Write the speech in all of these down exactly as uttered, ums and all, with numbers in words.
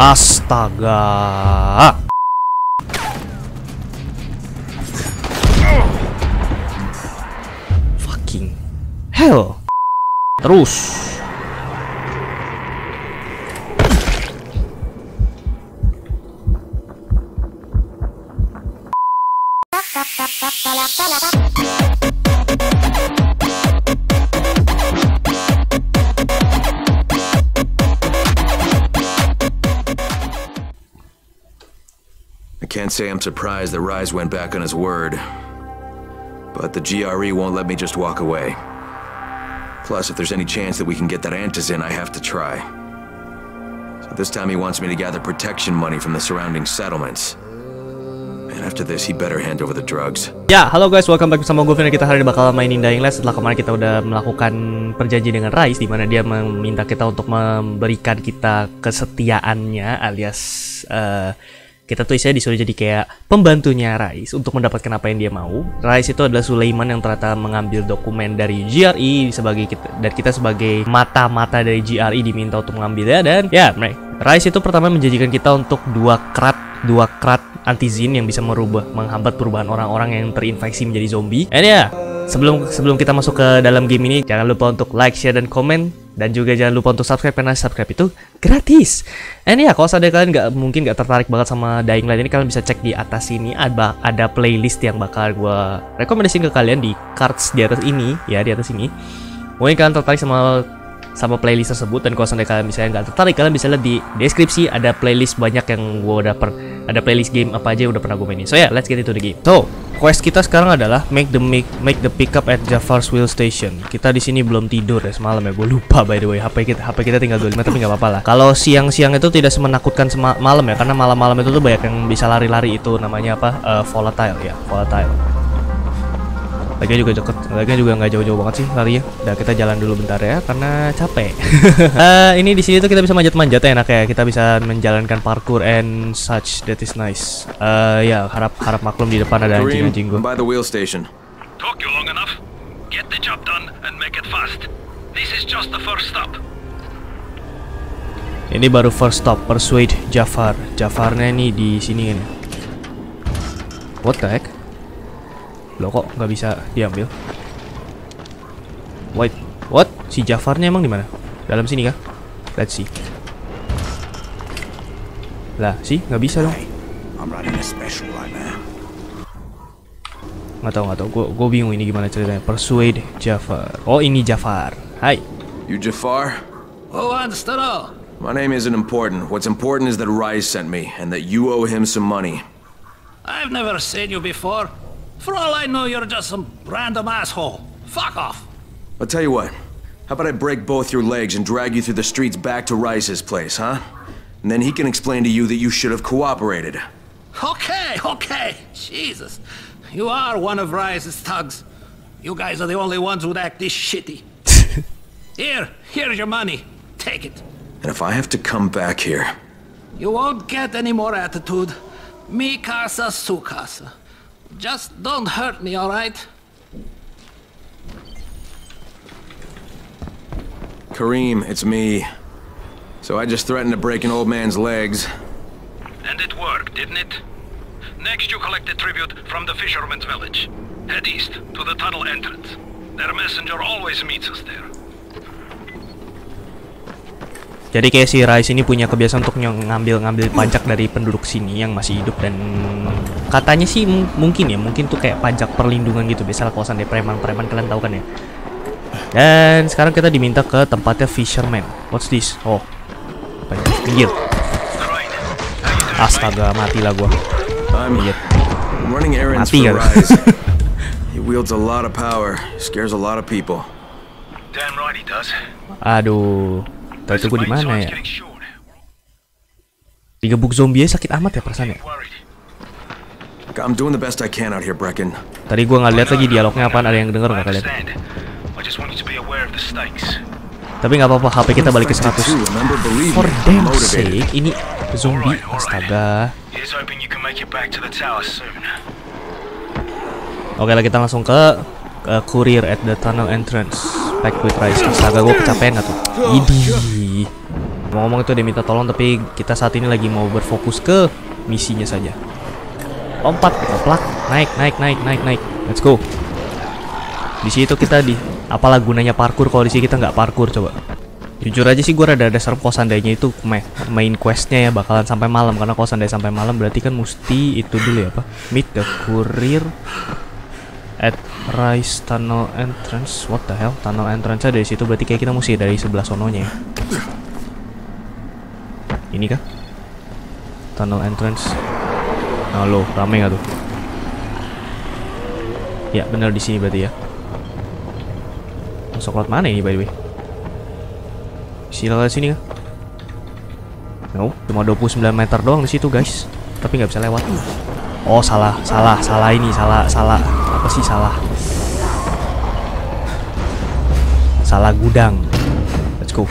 Astaga. Fucking hell. Terus. Can't say I'm surprised that Rais went back on his word, but the G R E won't let me just walk away. Plus, if there's any chance that we can get that Antizin, I have to try. So this time he wants me to gather protection money from the surrounding settlements. And after this, he better hand over the drugs. Ya, halo guys, welcome back bersama gue Firkin. Kita hari ini bakal mainin Dying Light setelah kemarin kita udah melakukan perjanjian dengan Rais, di mana dia meminta kita untuk memberikan kita kesetiaannya, alias uh, kita tuh isinya disuruh jadi kayak pembantunya Rais untuk mendapatkan apa yang dia mau. Rais itu adalah Sulaiman yang ternyata mengambil dokumen dari G R I sebagai kita, dan kita sebagai mata-mata dari G R I diminta untuk mengambilnya. Dan ya, Rais itu pertama menjanjikan kita untuk dua krat, dua krat antizin yang bisa merubah, menghambat perubahan orang-orang yang terinfeksi menjadi zombie. And ya, sebelum sebelum kita masuk ke dalam game ini, jangan lupa untuk like, share, dan komen. Dan juga jangan lupa untuk subscribe, karena subscribe itu gratis. And ya, kalau seandainya kalian nggak mungkin nggak tertarik banget sama Dying Light ini, kalian bisa cek di atas sini ada ada playlist yang bakal gue rekomendasiin ke kalian di cards di atas ini ya, di atas ini. Mungkin kalian tertarik sama sama playlist tersebut, dan kalau seandainya kalian misalnya nggak tertarik, kalian bisa lihat di deskripsi ada playlist banyak yang gue udah per, ada playlist game apa aja yang udah pernah gue mainin. So ya, yeah, let's get into the game. So quest kita sekarang adalah make the make, make the pickup at Jaffar's Wheel Station. Kita di sini belum tidur ya semalam ya. Gue lupa by the way. H P kita H P kita tinggal dua puluh lima, tapi nggak apa-apa lah. Kalau siang-siang itu tidak semenakutkan semalam ya, karena malam-malam itu tuh banyak yang bisa lari-lari, itu namanya apa? Uh, volatile ya, volatile. Lagi juga deket, lagi juga nggak jauh-jauh banget sih lari ya. Nah, kita jalan dulu bentar ya, karena capek. uh, ini di sini tuh kita bisa manjat-manjat ya, enak ya. Kita bisa menjalankan parkour and such. That is nice. Uh, ya, harap harap maklum di depan ada anjing-anjing gue. By the wheel station. Took you long enough. Get the job done and make it fast. This is just the first stop. Ini baru first stop. Persuade Jaffar. Jaffarnya nih di sini ini. What the heck? Loh, kok nggak bisa diambil? Wait, what? Si Jaffarnya emang di mana? Dalam sini kah? Let's see. Lah, sih nggak bisa dong. Nggak tahu, nggak tahu. Gue gue bingung ini gimana ceritanya. Persuade Jaffar. Oh, ini Jaffar. Hai. You Jaffar? Oh, understand. My name isn't important. What's important is that Rais sent me and that you owe him some money. I've never seen you before. For all I know, you're just some random asshole. Fuck off. I'll tell you what. How about I break both your legs and drag you through the streets back to Rice's place, huh? And then he can explain to you that you should have cooperated. Okay, okay. Jesus. You are one of Rice's thugs. You guys are the only ones who act this shitty. Here, here's your money. Take it. And if I have to come back here... You won't get any more attitude. Mi casa, su casa. Just don't hurt me, all right? Kareem, it's me. So I just threatened to break an old man's legs. And it worked, didn't it? Next you collect the tribute from the fisherman's village. Head east, to the tunnel entrance. Their messenger always meets us there. Jadi kayak si Rais ini punya kebiasaan untuk ngambil-ngambil pajak dari penduduk sini yang masih hidup, dan katanya sih mungkin ya, mungkin tuh kayak pajak perlindungan gitu, biasalah kawasan dari preman-preman, kalian tahu kan ya. Dan sekarang kita diminta ke tempatnya fisherman. What's this? Oh, pinggir. Astaga, matilah gua. Pinggir. Mati ya. He wields a lot of power, scares a lot of people. Damn right he does. Aduh. Itu gue di mana ya? Digebuk zombie sakit amat ya perasaannya. I'm doing the best I can out here, Brecken. Tadi gue nggak lihat lagi dialognya apaan, ada yang denger nggak kalian? Tapi nggak apa-apa, H P kita balik ke seratus. For damn sake, ini zombie, astaga. Oke lah, kita langsung ke Uh, courier at the tunnel entrance. Back with Rais. Astaga, gue kecapean gak tuh? Idi. Ngomong-ngomong itu dia minta tolong, tapi kita saat ini lagi mau berfokus ke misinya saja. Lompat, keplak, naik, naik, naik, naik, naik. Let's go. Di situ kita di, apalah gunanya parkur kalau di sini kita nggak parkur coba. Jujur aja sih gue rada-rada serem kalau seandainya itu main questnya ya bakalan sampai malam, karena kalau seandainya sampai malam berarti kan mesti itu dulu ya apa? Meet the courier at Rais Tunnel Entrance. What the hell? Tunnel Entrance ada di situ, berarti kayak kita mesti dari sebelah sononya ya. Ini kah? Tunnel Entrance. Halo, rame gak tuh? Ya, bener di sini berarti ya. Masuk lewat mana ini by the way? Sila lewat sini kah? No, cuma dua puluh sembilan meter doang di situ, guys. Tapi nggak bisa lewat. Oh, salah, salah, salah ini, salah, salah. Apa sih salah? Salah gudang. Let's go.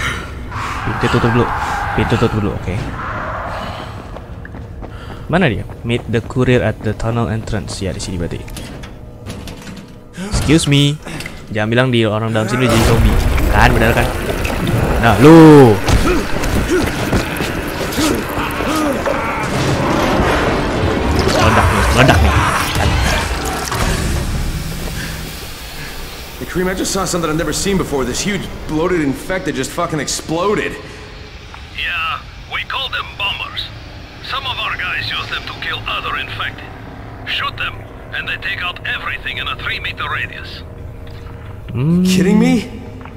Pintu tutup dulu. Pintu tutup dulu, oke. Okay. Mana dia? Meet the courier at the tunnel entrance. Ya, di sini berarti. Excuse me. Jangan bilang di orang dalam sini jadi zombie. Kan benar kan? Nah, lu. Meledak nih, meledak nih. Kareem, I just saw something I've never seen before. This huge, bloated infect that just fucking exploded. Yeah, we call them bombers. Some of our guys use them to kill other infected. Shoot them, and they take out everything in a three meter radius. Mm. Kidding me?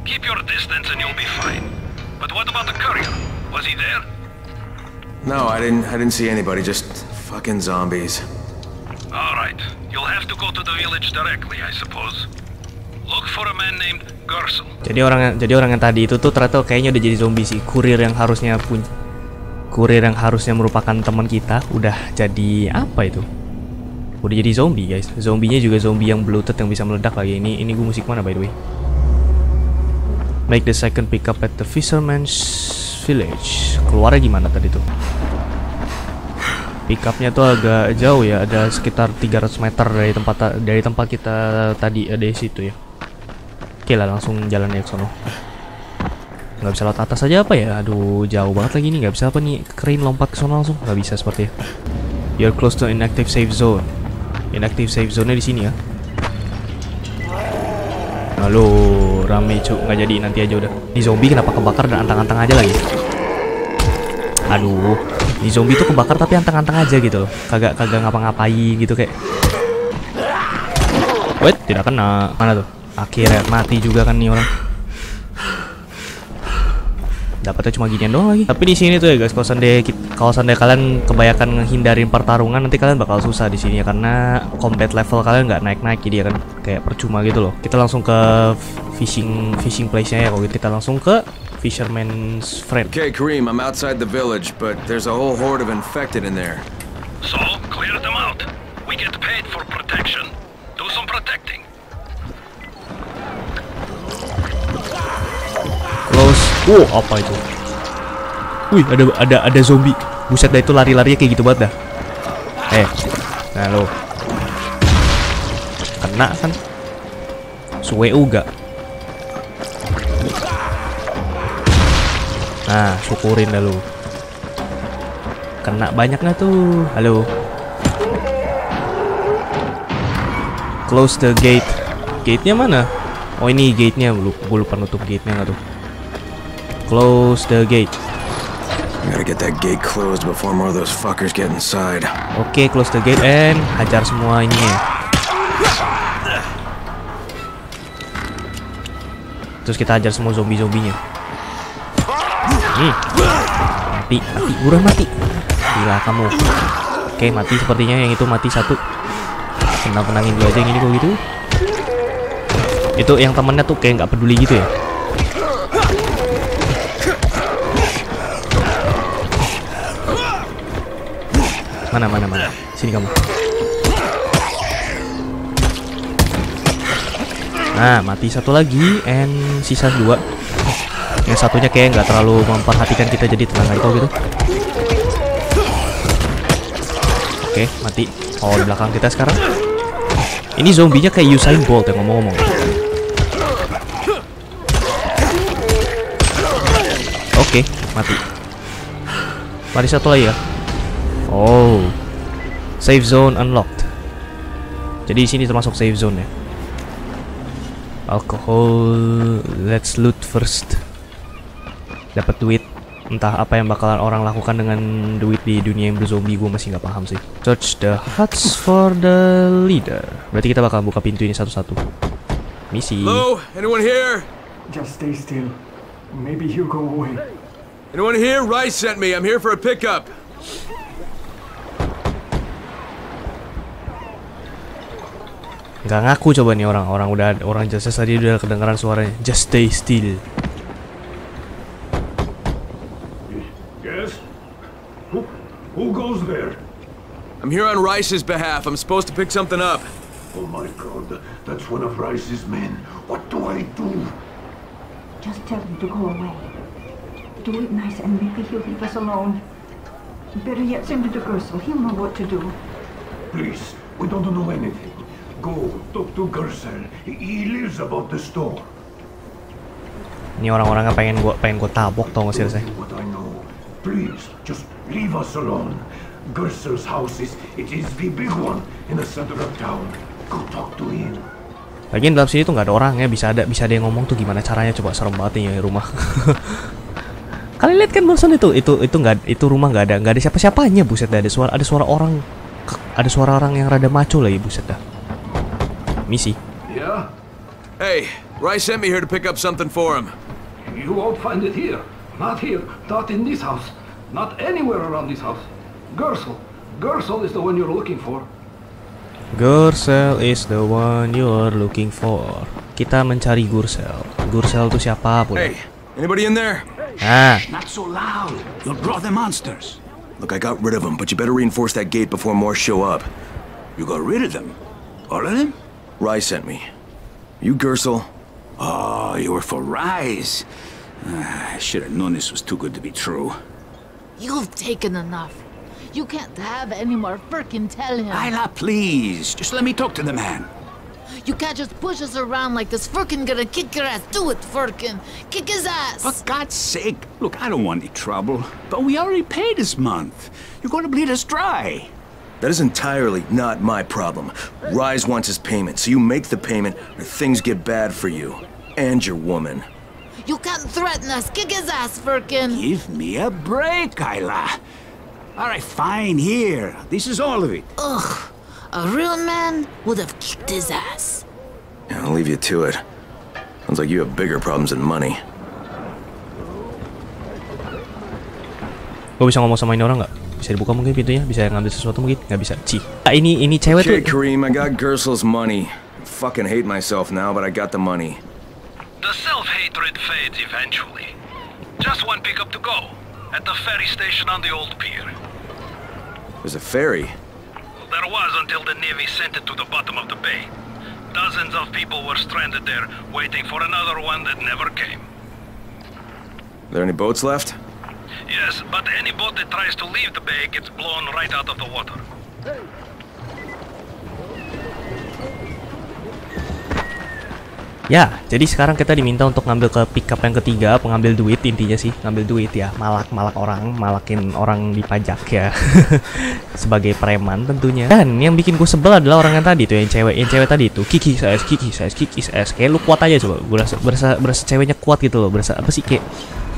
Keep your distance and you'll be fine. But what about the courier? Was he there? No, I didn't. I didn't see anybody. Just fucking zombies. All right, you'll have to go to the village directly, I suppose. Look for a man named Gursel. Jadi orang jadi orang yang tadi itu tuh ternyata kayaknya udah jadi zombie sih. Kurir yang harusnya punya kurir yang harusnya merupakan teman kita udah jadi apa itu? Udah jadi zombie, guys. Zombinya juga zombie yang bloated yang bisa meledak lagi. Ini ini gue musik mana by the way? Make the second pick up at the fisherman's village. Keluarnya gimana tadi tuh? Pick up-nya tuh agak jauh ya, ada sekitar tiga ratus meter dari tempat dari tempat kita tadi ada di situ ya. Oke lah, langsung jalan ke sono. Nggak bisa lewat atas aja apa ya? Aduh, jauh banget lagi nih. Nggak bisa apa nih? Crane lompat ke sono langsung? Nggak bisa seperti ya. You're close to inactive safe zone. Inactive safe zone-nya di sini ya. Halo, rame cuk. Nggak jadi, nanti aja udah. Ini zombie kenapa kebakar dan antang-antang aja lagi? Aduh, ini zombie tuh kebakar tapi antang-antang aja gitu loh. Kagak kagak ngapa-ngapain gitu kayak. Wait, tidak kena. Mana tuh? Akhirnya mati juga kan nih orang. Dapatnya cuma ginian doang lagi. Tapi di sini tuh ya guys, kalau seandainya, kalau seandainya kalian kebanyakan ngehindarin pertarungan, nanti kalian bakal susah di sini ya, karena combat level kalian nggak naik-naik jadi ya kan kayak percuma gitu loh. Kita langsung ke fishing fishing place-nya ya kalau gitu. Kita langsung ke fisherman's friend. Okay, Kareem, I'm outside the village, but there's a whole horde of infected in there. So, clear them out. We get paid for protection. Do some protecting. Wow, apa itu? Wih, ada ada ada zombie. Buset dah, itu lari-larinya kayak gitu banget dah. Eh, nah lo. Kena kan? Suwe uga. Nah, syukurin dah lo. Kena banyak nggak tuh? Halo. Close the gate. Gate-nya mana? Oh, ini gate-nya. Gue lupa nutup gate-nya nggak tuh. Close the gate. Gotta get that gate closed before more of those fuckers get inside. Oke, okay, close the gate and hajar semua ini. Terus kita hajar semua zombie-zombinya. Hmm. Mati, mati, buruan mati. Gila kamu. Oke, okay, mati sepertinya yang itu mati satu. Tenang-tenangin dulu aja yang ini kok gitu. Itu yang temennya tuh kayak nggak peduli gitu ya. Mana, mana, mana. Sini kamu. Nah, mati satu lagi. And sisa dua. Yang satunya kayak nggak terlalu memperhatikan kita, jadi tenang aja kok gitu. Oke, mati. Oh, di belakang kita sekarang. Ini zombinya kayak Usain Bolt ya, ngomong-ngomong. Oke. mati. Mari satu lagi ya. Oh, safe zone unlocked. Jadi sini termasuk safe zone ya. Alkohol, let's loot first. Dapat duit. Entah apa yang bakalan orang lakukan dengan duit di dunia yang berzombie, gue masih nggak paham sih. Search the huts for the leader. Berarti kita bakal buka pintu ini satu-satu. Misi. Hello, anyone here? Just stay still. Maybe he'll go away. Anyone here? Rais sent me. I'm here for a pickup. Nggak ngaku coba nih orang. Orang udah orang jelas tadi udah kedengaran suaranya. Just stay still. I'm here on Rice's behalf. I'm supposed to pick something up. Oh my god, that's one of Rice's men. What do I do? Just tell him to go away. Do it nice and maybe he'll leave us alone. Better yet, send him to Gursel. He'll know what to do. Please, we don't know anything. Go, talk to Gursel. He lives about the store. Ini orang-orangnya pengen gua pengen gua tabok tau gak sih rasanya? Please, just leave us alone. Gursel's house is, it is the big one in the center of town. Go talk to him. Lagian dalam sini tuh nggak ada orang ya, bisa ada bisa ada yang ngomong tuh gimana caranya coba, serem banget nih ya, rumah. Kalian lihat kan barusan itu itu itu nggak itu rumah nggak ada nggak ada siapa-siapanya, buset dah, ada suara ada suara orang ada suara orang yang rada maco lagi, buset dah. Misi. Yeah. Hey, Rais sent me here to pick up something for him. You won't find it here. Not here. Not in this house. Not anywhere around this house. Gursel. Gursel is the one you're looking for. Gursel is the one you're looking for. Kita mencari Gursel. Gursel itu siapa pula? Hey, anybody in there? Ah. Not so loud. You'll draw the monsters. Look, I got rid of them, but you better reinforce that gate before more show up. You got rid of them? All of them? Rais sent me. You Gursel? Oh, you were for Rais. I should have known this was too good to be true. You've taken enough. You can't have any more. Firkin, tell him. Ayla, please. Just let me talk to the man. You can't just push us around like this. Firkin gonna kick your ass. Do it, Firkin. Kick his ass. For God's sake. Look, I don't want any trouble. But we already paid this month. You're gonna bleed us dry. That is entirely not my problem. Rais wants his payment, so you make the payment or things get bad for you. And your woman. You can't threaten us. Kick his ass, Firkin. Give me a break, Ayla. All right, fine. Here, this is all of it. Ugh, a real man would have kicked his ass. Yeah, I'll leave you to it. Sounds like you have bigger problems than money. Gue bisa ngomong sama ini orang nggak? Bisa dibuka mungkin pintunya? Bisa ngambil sesuatu mungkin? Nggak bisa. Cih. Ah, ini ini cewek tuh. Shit, Kareem, I got Gursel's money. I fucking hate myself now, but I got the money. The self-hatred fades eventually. Just one pickup to go at the ferry station on the old pier. There's a ferry? There was until the Navy sent it to the bottom of the bay. Dozens of people were stranded there, waiting for another one that never came. Are there any boats left? Yes, but any boat that tries to leave the bay gets blown right out of the water. Ya, jadi sekarang kita diminta untuk ngambil ke pickup yang ketiga, pengambil duit intinya sih, ngambil duit ya, malak-malak orang, malakin orang di pajak ya, sebagai preman tentunya. Dan yang bikin gue sebel adalah orang yang tadi tuh, yang cewek, yang cewek tadi tuh, kiki saya, kiki saya, kiki saya, kayak lu kuat aja coba, gue berasa, berasa, berasa ceweknya kuat gitu loh, berasa apa sih kayak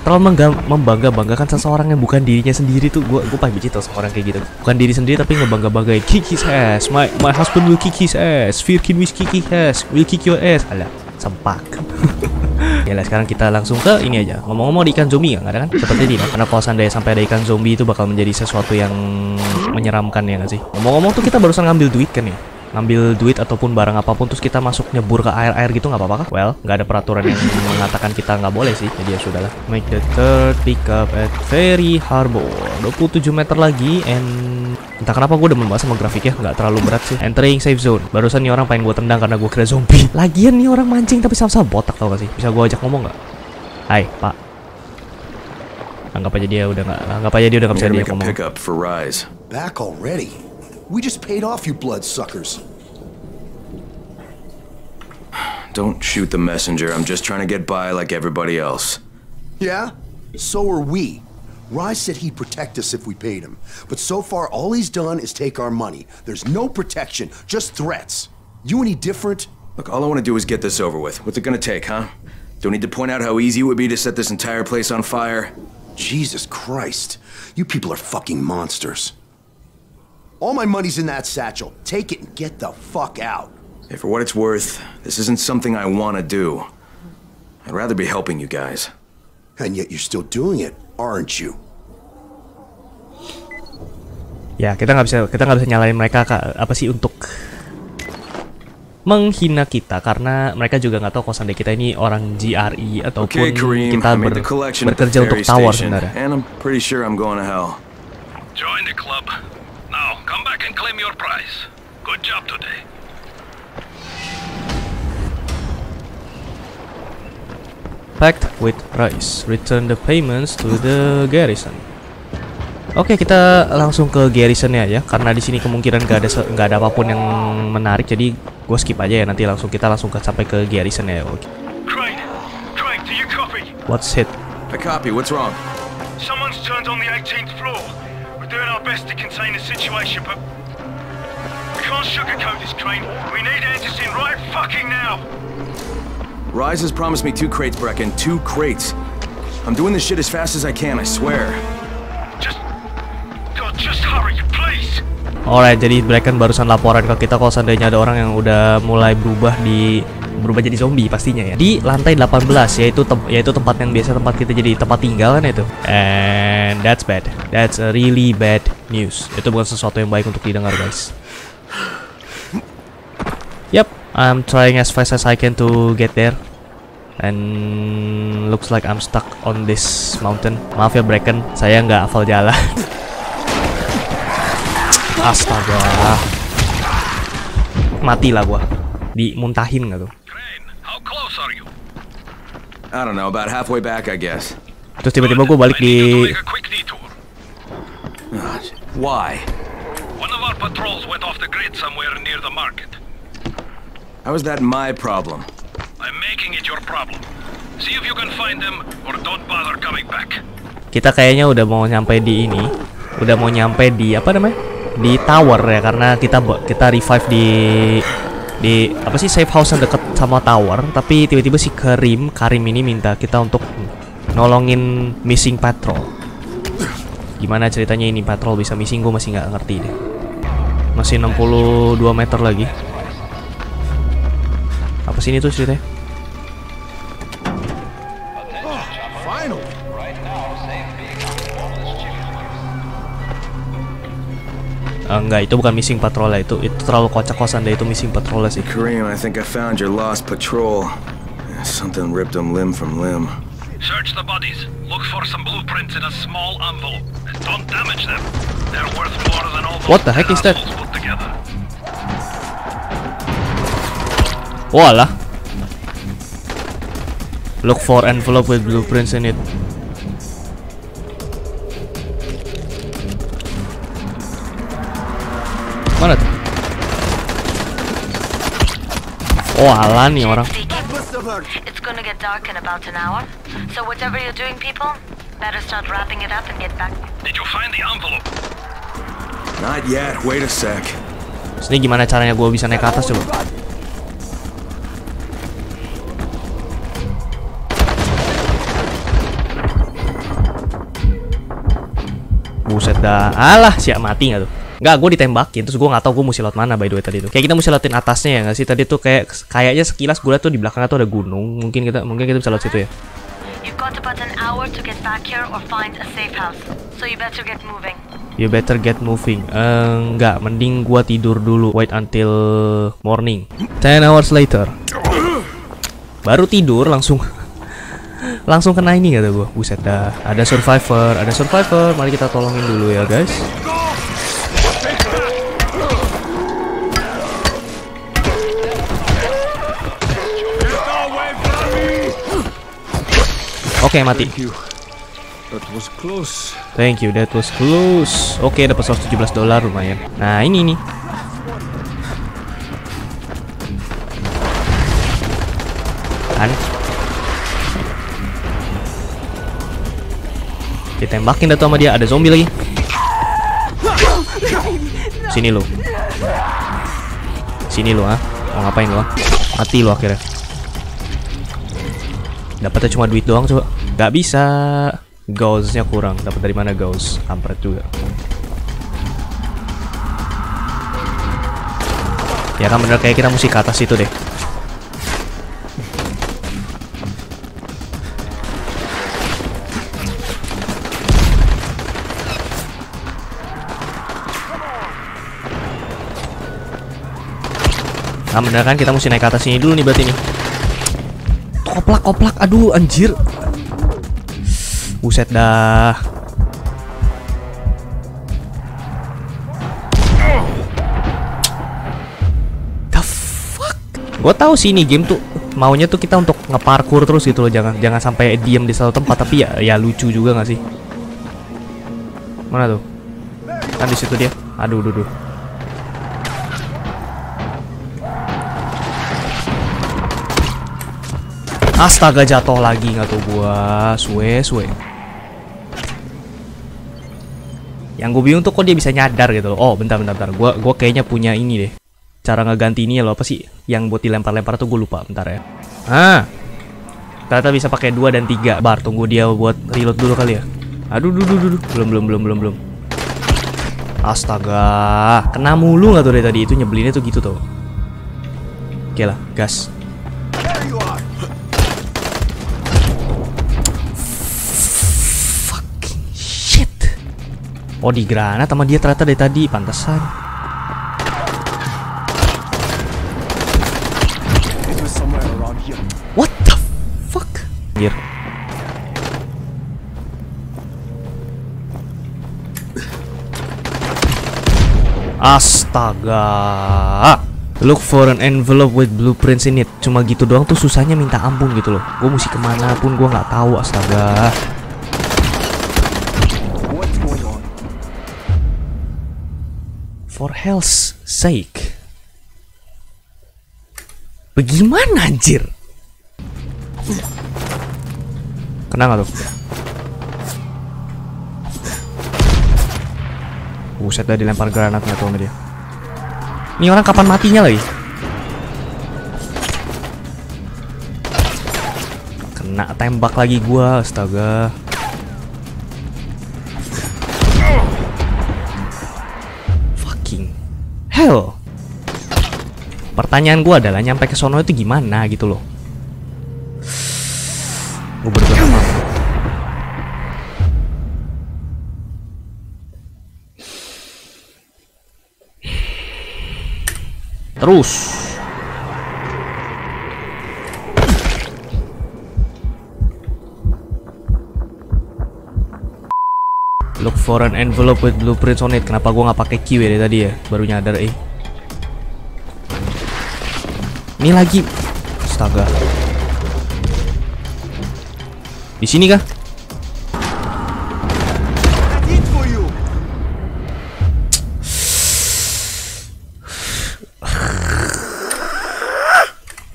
terlalu membangga-banggakan seseorang yang bukan dirinya sendiri tuh, gue gue paling benci tuh seorang kayak gitu, bukan diri sendiri tapi ngebangga-banggain, kiki saya, my my husband will kiki saya, Firkin will kiki saya, will kick your ass, alah. Sempak. Ya lah, sekarang kita langsung ke ini aja. Ngomong-ngomong, di ikan zombie nggak ada kan? Seperti ini, karena kalau seandainya sampai ada ikan zombie itu bakal menjadi sesuatu yang menyeramkan ya nggak sih? Ngomong-ngomong tuh kita barusan ngambil duit kan ya? Ngambil duit ataupun barang apapun terus kita masuk nyebur ke air-air gitu nggak apa-apa kah? Well, nggak ada peraturan yang mengatakan kita nggak boleh sih. Jadi ya sudahlah. Make the third pickup at Ferry Harbor. dua puluh tujuh meter lagi and... Entah kenapa gue demen banget sama grafiknya. Nggak terlalu berat sih. Entering safe zone. Barusan nih orang pengen gue tendang karena gue kira zombie. Lagian nih orang mancing tapi sama-sama botak tau gak sih? Bisa gue ajak ngomong nggak? Hai, Pak. Anggap aja dia udah nggak... Anggap aja dia udah nggak bisa dia ngomong. Back already? We just paid off you bloodsuckers. Don't shoot the messenger. I'm just trying to get by like everybody else. Yeah? So are we. Rais said he'd protect us if we paid him, but so far all he's done is take our money. There's no protection, just threats. You any different? Look, all I want to do is get this over with. What's it gonna take, huh? Don't need to point out how easy it would be to set this entire place on fire. Jesus Christ, you people are fucking monsters. All my money's in that satchel. Take it and get the fuck out. Hey, for what it's worth, this isn't something I want to do. I'd rather be helping you guys. And yet you're still doing it, aren't you? Ya, kita nggak bisa, kita nggak bisa nyalain mereka apa sih untuk menghina kita, karena mereka juga nggak tahu kalau kita ini orang G R I ataupun okay, Kareem, kita ber bekerja untuk tawar sebenarnya. And I'm pretty sure I'm going to hell. Join the club. Now, come back and claim your prize. Good job today. Pact with Rais. Return the payments to the garrison. Oke, okay, kita langsung ke garrisonnya ya, karena di sini kemungkinan nggak ada nggak ada apapun yang menarik, jadi gue skip aja ya. Nanti langsung kita langsung ke sampai ke garrisonnya. Oke. Okay. What's hit? I copy. What's wrong? Someone's turned on the eighteenth floor. We're doing our best to contain the situation, but we can't sugarcoat this, Crane. We need Anderson right fucking now. Rais has promised me two crates, Brecken. Two crates. I'm doing this shit as fast as I can. I swear. Alright, jadi Brecken barusan laporan ke kita kalau seandainya ada orang yang udah mulai berubah di berubah jadi zombie pastinya ya. Di lantai delapan belas, yaitu tem yaitu tempat yang biasa tempat kita jadi tempat tinggal kan itu. And that's bad. That's a really bad news. Itu bukan sesuatu yang baik untuk didengar, guys. Yep, I'm trying as fast as I can to get there. And looks like I'm stuck on this mountain. Maaf ya Brecken, saya nggak hafal jalan. Astaga, matilah gua. Dimuntahin nggak tuh? Terus tiba-tiba gua balik di. Why? How is that my problem? I'm making it your problem. See if you can find them or don't bother coming back. Kita kayaknya udah mau nyampe di ini, udah mau nyampe di apa namanya? Di tower ya, karena kita kita revive di di apa sih safe house yang deket sama tower, tapi tiba-tiba si Karim Karim ini minta kita untuk nolongin missing patrol. Gimana ceritanya ini patrol bisa missing? Gue masih nggak ngerti deh. Masih enam puluh dua meter lagi. Apa sih ini tuh ceritanya? Enggak, itu bukan missing patrol lah, itu itu terlalu kocak-kosan deh, itu missing patrol lah sih. Kareem, I think I found your lost patrol. Something ripped them limb from limb. Search the bodies. Look for some blueprints in a small envelope. Don't damage them. They're worth more than all those. What the heck is that? Walah. Look for envelope with blueprints in it. Mana tuh? Oh, ala nih orang. It's gonna get dark in about an hour. So whatever you're doing, people, better start wrapping it up and get back. Did you find the envelope? Not yet. Wait a sec. Ini gimana caranya gue bisa naik ke atas coba? Buset dah. Alah, siap mati nggak tuh? Nggak, gue ditembakin, terus gue nggak tahu gue mesti lewat mana by the way tadi tuh. Kayak kita mesti lewatin atasnya ya nggak sih? Tadi tuh kayak kayaknya sekilas gue liat tuh di belakangnya tuh ada gunung. Mungkin kita mungkin kita bisa lewat situ ya. You better get moving. Uh, nggak, mending gue tidur dulu. Wait until morning. ten hours later. Baru tidur langsung langsung kena ini kata gue. Buset dah. Ada survivor, ada survivor. Mari kita tolongin dulu ya guys. Oke, okay, mati. Thank you, that was close. Oke, okay, dapat seratus tujuh belas dolar lumayan. Nah, ini nih. Kan. Ditembakin dah tuh sama dia. Ada zombie lagi. Sini lo. Sini lo ah. Mau ngapain lo? Mati lo akhirnya. Dapatnya cuma duit doang coba. Gak bisa. Gaussnya kurang. Dapat dari mana gauss? Kampret juga. Ya kan bener kayak kita mesti ke atas itu deh. Nah bener kan kita mesti naik ke atas sini dulu nih berarti nih. Koplak koplak, aduh anjir. Buset dah. The fuck. Gue tahu sih ini game tuh maunya tuh kita untuk ngeparkur terus gitu loh, jangan jangan sampai diem di satu tempat, tapi ya ya lucu juga nggak sih? Mana tuh? Kan di situ dia. Aduh, duh, duh. Astaga jatuh lagi nggak tuh gua, suwe suwe. Yang gue bingung tuh kok dia bisa nyadar gitu loh. Oh bentar bentar bentar, gua gua kayaknya punya ini deh. Cara ngeganti ini loh apa sih? Yang buat dilempar-lempar tuh gue lupa bentar ya. Ah, ternyata bisa pakai dua dan tiga bar. Tunggu dia buat reload dulu kali ya. Aduh, duh, duh, duh, duh. belum belum belum belum belum. Astaga, kena mulu nggak tuh dari tadi itu, nyebelinnya tuh gitu tuh. Oke lah, gas. Oh di granat sama dia ternyata dari tadi, pantesan. What the fuck? Anjir. Astaga. Look for an envelope with blueprints in it. Cuma gitu doang tuh susahnya minta ampun gitu loh. Gue mesti kemana pun gue nggak tahu, astaga. For health's sake. Bagaimana anjir? Kena gak tuh? Buset dah dilempar granatnya tuh sama dia. Ini orang kapan matinya lagi? Kena tembak lagi gua, astaga. Hell. Pertanyaan gue adalah nyampe ke sono itu gimana gitu loh. Gue berdoa. Terus. Look for an envelope with blueprints on it. Kenapa gue nggak pakai Q dari tadi ya? Baru nyadar eh. Ini lagi. Astaga. Di sini kah?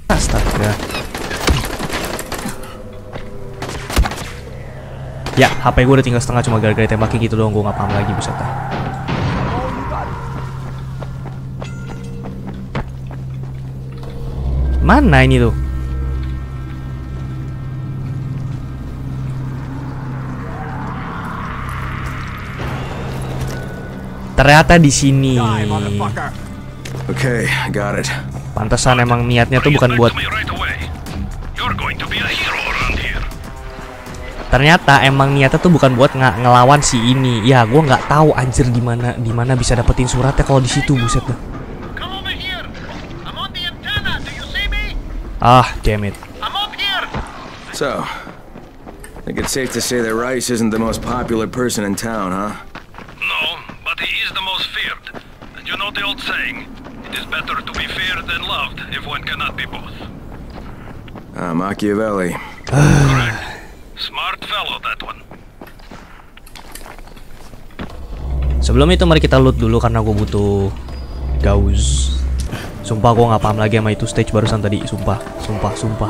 Astaga. Ya, H P gue udah tinggal setengah cuma gara-gara tembaknya gitu doang, gue nggak paham lagi buset. Mana ini tuh? Ternyata di sini. Oke, got it. Pantesan emang niatnya tuh bukan buat. Ternyata emang niatnya tuh bukan buat nggak ngelawan si ini. Ya, gue nggak tahu anjir di mana di mana bisa dapetin suratnya kalau di situ buset dah. Ah, damn it. So, I think it's safe to say that Rais isn't the most popular person in town, huh? No, but he is the most feared. And you know the old saying, it is better to be feared than loved if one cannot be both. Ah, Machiavelli. Correct. Smart fellow that one. Sebelum itu mari kita loot dulu karena gue butuh gauss. Sumpah gue nggak paham lagi sama itu stage barusan tadi. Sumpah, sumpah, sumpah.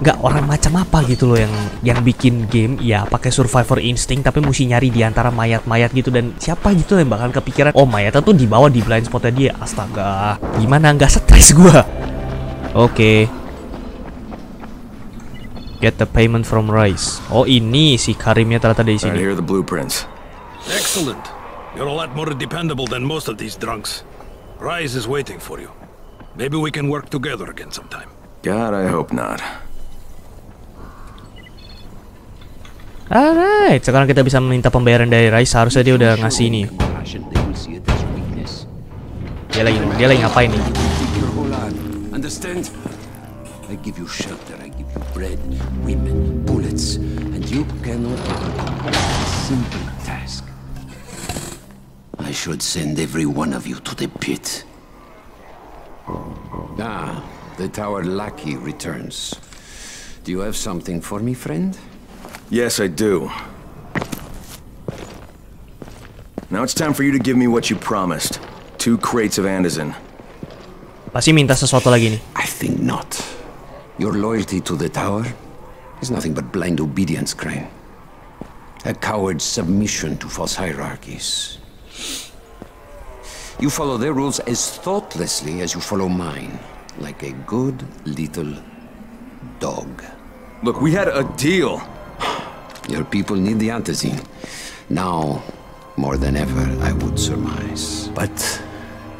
nggak orang macam apa gitu loh yang yang bikin game ya pakai survivor instinct tapi mesti nyari di antara mayat-mayat gitu. Dan siapa gitu yang bakal kepikiran oh mayatnya tuh dibawa di blind spotnya dia. Astaga, gimana nggak stres gua. Oke, okay. Get the payment from Rais. Oh ini si Karimnya ternyata di sini. Here the blueprints. Excellent. You're a lot more dependable than most of these drunks. Rais is waiting for you. Maybe we can work together again sometime. God, I hope not. Alright, sekarang kita bisa meminta pembayaran dari Rais. Harusnya dia udah ngasih ini. Dia lagi, dia lagi ngapain nih? I should send every one of you to the pit. Ah, the tower lackey returns. Do you have something for me, friend? Yes, I do. Now it's time for you to give me what you promised. Two crates of Anderson. Pasti minta sesuatu lagi nih. I think not. Your loyalty to the tower is nothing but blind obedience, Crane. A coward's submission to false hierarchies. You follow their rules as thoughtlessly as you follow mine, like a good little dog. Look, we had a deal. Your people need the Antizin. Now, more than ever, I would surmise. But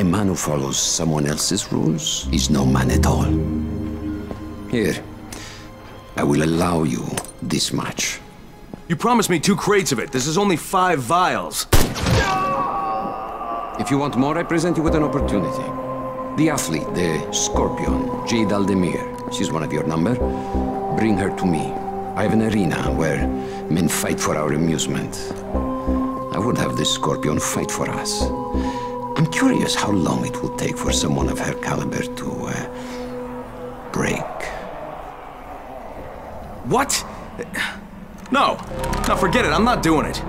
a man who follows someone else's rules is no man at all. Here, I will allow you this much. You promised me two crates of it. This is only five vials. If you want more, I present you with an opportunity. The athlete, the Scorpion, Jade Aldemir. She's one of your number. Bring her to me. I have an arena where men fight for our amusement. I would have this Scorpion fight for us. I'm curious how long it will take for someone of her caliber to uh, break. What? No! Now forget it, I'm not doing it.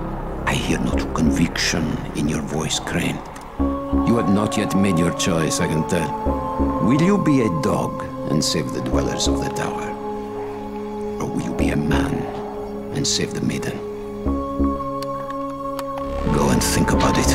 I hear no true conviction in your voice, Crane. You have not yet made your choice, I can tell. Will you be a dog and save the dwellers of the tower? Or will you be a man and save the maiden? Go and think about it.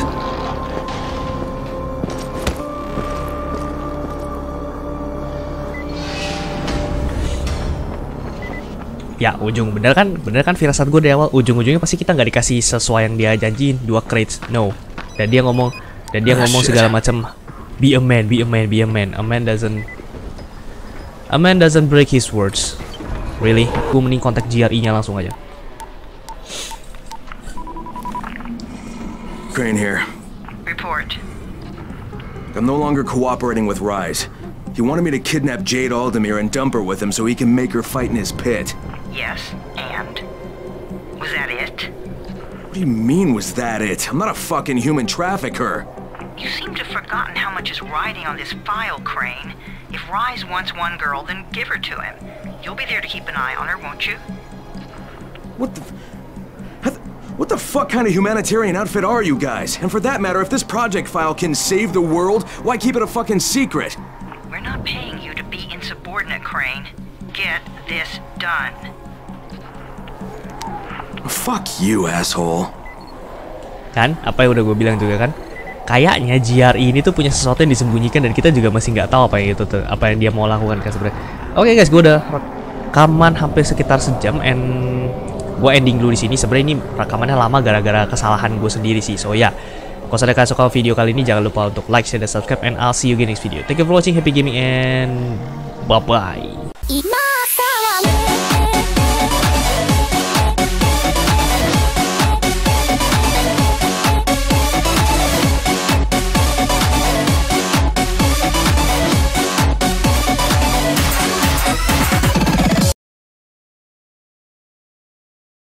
Ya, ujung bener kan, bener kan firasat gue dari awal, ujung-ujungnya pasti kita nggak dikasih sesuai yang dia janjiin, dua crates, no. Dan dia ngomong, dan dia ngomong segala macam, be a man, be a man, be a man, a man doesn't, a man doesn't break his words. Really, gue mending kontak G R I-nya langsung aja. Crane here. Report. I'm no longer cooperating with Rise. He wanted me to kidnap Jade Aldemir and dump her with him so he can make her fight in his pit. Yes, and? Was that it? What do you mean, was that it? I'm not a fucking human trafficker. You seem to have forgotten how much is riding on this file, Crane. If Rise wants one girl, then give her to him. You'll be there to keep an eye on her, won't you? What the... What the fuck kind of humanitarian outfit are you guys? And for that matter, if this project file can save the world, why keep it a fucking secret? We're not paying you to be insubordinate, Crane. Get this done. Fuck you, asshole. Kan, apa yang udah gue bilang juga kan? Kayaknya G R I ini tuh punya sesuatu yang disembunyikan dan kita juga masih nggak tahu apa yang itu tuh, apa yang dia mau lakukan kan sebenarnya. Oke okay, guys, gue udah rekaman hampir sekitar sejam and gue ending dulu di sini. Sebenarnya ini rekamannya lama gara-gara kesalahan gue sendiri sih. So ya, yeah. Kalau kalian suka video kali ini jangan lupa untuk like, share, dan subscribe. And I'll see you again next video. Thank you for watching. Happy gaming and bye bye.